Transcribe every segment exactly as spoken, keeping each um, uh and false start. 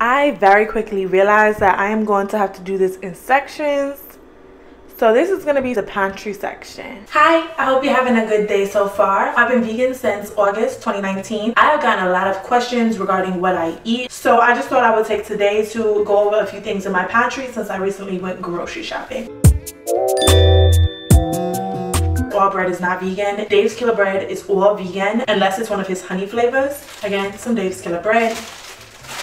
I very quickly realized that I am going to have to do this in sections. So this is going to be the pantry section. Hi, I hope you're having a good day so far. I've been vegan since August twenty nineteen. I have gotten a lot of questions regarding what I eat. So I just thought I would take today to go over a few things in my pantry since I recently went grocery shopping. All bread is not vegan. Dave's Killer Bread is all vegan unless it's one of his honey flavors. Again, some Dave's Killer Bread.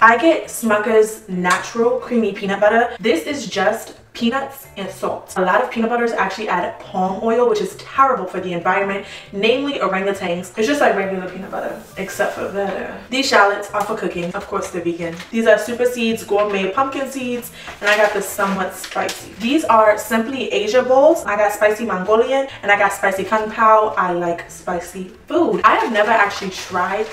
I get Smucker's natural creamy peanut butter. This is just peanuts and salt. A lot of peanut butters actually add palm oil, which is terrible for the environment, namely orangutans. It's just like regular peanut butter, except for better. These shallots are for cooking. Of course, they're vegan. These are super seeds, gourmet pumpkin seeds, and I got this somewhat spicy. These are simply Asia bowls. I got spicy Mongolian, and I got spicy kung pao. I like spicy food. I have never actually tried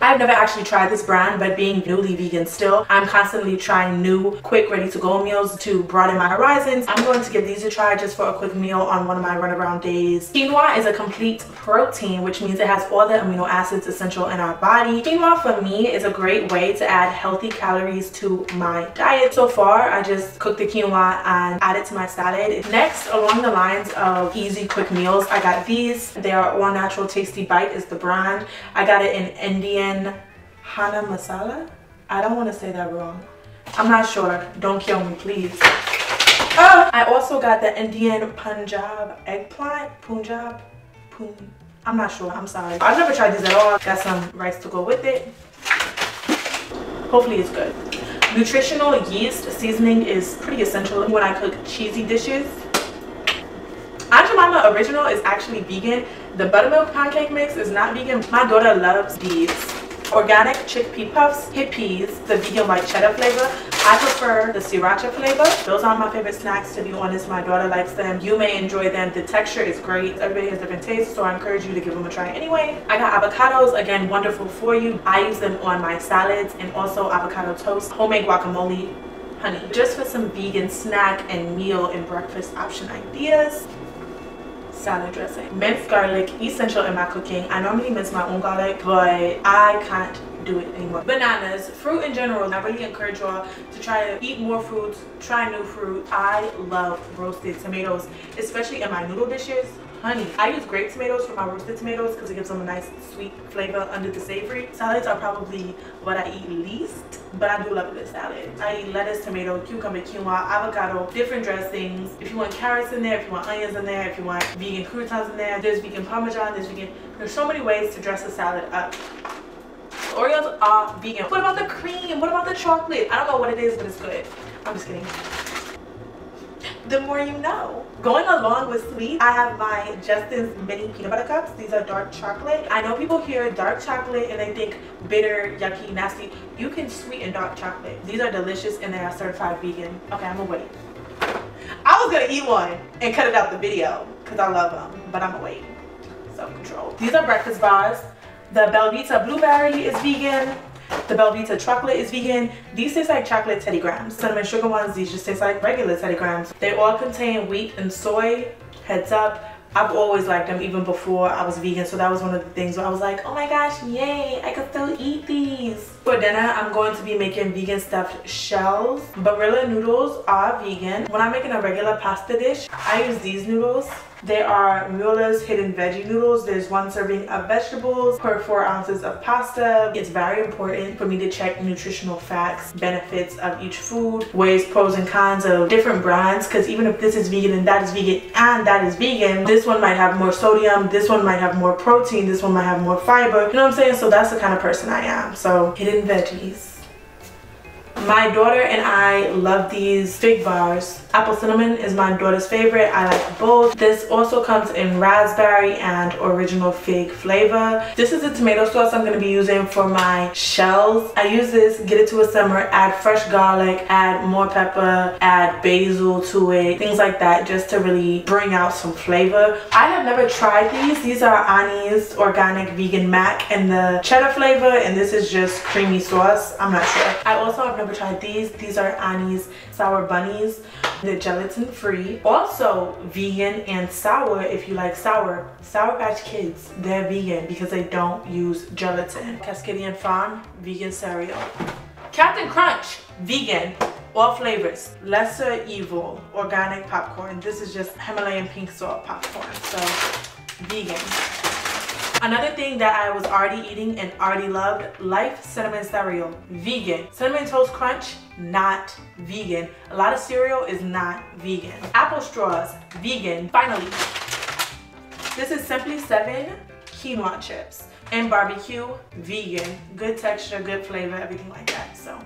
I've never actually tried this brand, but being newly vegan still, I'm constantly trying new, quick, ready-to-go meals to broaden my horizons. I'm going to give these a try just for a quick meal on one of my runaround days. Quinoa is a complete protein, which means it has all the amino acids essential in our body. Quinoa, for me, is a great way to add healthy calories to my diet. So far, I just cooked the quinoa and added it to my salad. Next, along the lines of easy, quick meals, I got these. They are all natural. Tasty Bite is the brand. I got it in Indian Hana masala. I don't want to say that wrong. I'm not sure. Don't kill me, please. Oh, I also got the Indian Punjab eggplant. Punjab? Pun I'm not sure. I'm sorry. I've never tried these at all. Got some rice to go with it. Hopefully it's good. Nutritional yeast seasoning is pretty essential when I cook cheesy dishes. Aunt Jemima Original is actually vegan. The buttermilk pancake mix is not vegan. My daughter loves these. Organic chickpea puffs, Hippeas, the vegan white cheddar flavor. I prefer the sriracha flavor. Those are my favorite snacks, to be honest. My daughter likes them. You may enjoy them. The texture is great. Everybody has different tastes, so I encourage you to give them a try anyway. I got avocados, again, wonderful for you. I use them on my salads and also avocado toast, homemade guacamole, honey. Just for some vegan snack and meal and breakfast option ideas. Salad dressing. Minced garlic, essential in my cooking. I normally mince my own garlic, but I can't do it anymore. Bananas, fruit in general. I really encourage y'all to try to eat more fruits, try new fruit. I love roasted tomatoes, especially in my noodle dishes. Honey, I use grape tomatoes for my roasted tomatoes because it gives them a nice sweet flavor under the savory. Salads are probably what I eat least, but I do love a good salad. I eat lettuce, tomato, cucumber, quinoa, avocado, different dressings. If you want carrots in there, if you want onions in there, if you want vegan croutons in there, there's vegan parmesan, there's vegan. There's so many ways to dress a salad up. Oreos are vegan. What about the cream? What about the chocolate? I don't know what it is, but it's good. I'm just kidding. The more you know. Going along with sweet, I have my Justin's mini peanut butter cups. These are dark chocolate. I know people hear dark chocolate and they think bitter, yucky, nasty. You can sweeten dark chocolate. These are delicious and they are certified vegan. Okay, I'm gonna wait. I was gonna eat one and cut it out the video because I love them, but I'm gonna wait. Self-control. These are breakfast bars. The Belvita blueberry is vegan. The Belvita chocolate is vegan. These taste like chocolate Teddy Grahams. Cinnamon sugar ones, these just taste like regular Teddy Grahams. They all contain wheat and soy. Heads up, I've always liked them even before I was vegan, so that was one of the things where I was like, oh my gosh, yay, I could still eat these. For dinner, I'm going to be making vegan stuffed shells. Barilla noodles are vegan. When I'm making a regular pasta dish, I use these noodles. They are Muller's hidden veggie noodles. There's one serving of vegetables per four ounces of pasta. It's very important for me to check nutritional facts, benefits of each food, weighs pros and cons of different brands, because even if this is vegan and that is vegan and that is vegan, this one might have more sodium, this one might have more protein, this one might have more fiber. You know what I'm saying? So that's the kind of person I am. So hidden veggies. My daughter and I love these fig bars. Apple cinnamon is my daughter's favorite. I like both. This also comes in raspberry and original fig flavor. This is the tomato sauce I'm going to be using for my shells. I use this, get it to a simmer, add fresh garlic, add more pepper, add basil to it, things like that, just to really bring out some flavor. I have never tried these. These are Annie's organic vegan mac in the cheddar flavor, and this is just creamy sauce. I'm not sure. I also have never tried these. These are Annie's sour bunnies. They're gelatin free. Also vegan and sour if you like sour. Sour Patch Kids, they're vegan because they don't use gelatin. Cascadian Farm, vegan cereal. Captain Crunch, vegan, all flavors. Lesser Evil, organic popcorn. This is just Himalayan pink salt popcorn, so vegan. Another thing that I was already eating and already loved, Life Cinnamon Cereal, vegan. Cinnamon Toast Crunch, not vegan. A lot of cereal is not vegan. Apple straws, vegan. Finally, this is Simply Seven quinoa chips and barbecue, vegan. Good texture, good flavor, everything like that, so.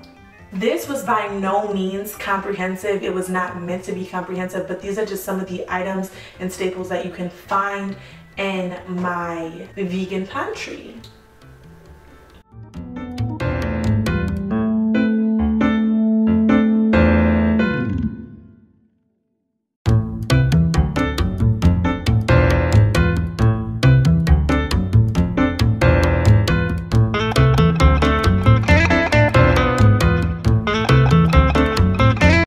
This was by no means comprehensive. It was not meant to be comprehensive, but these are just some of the items and staples that you can find in my vegan pantry.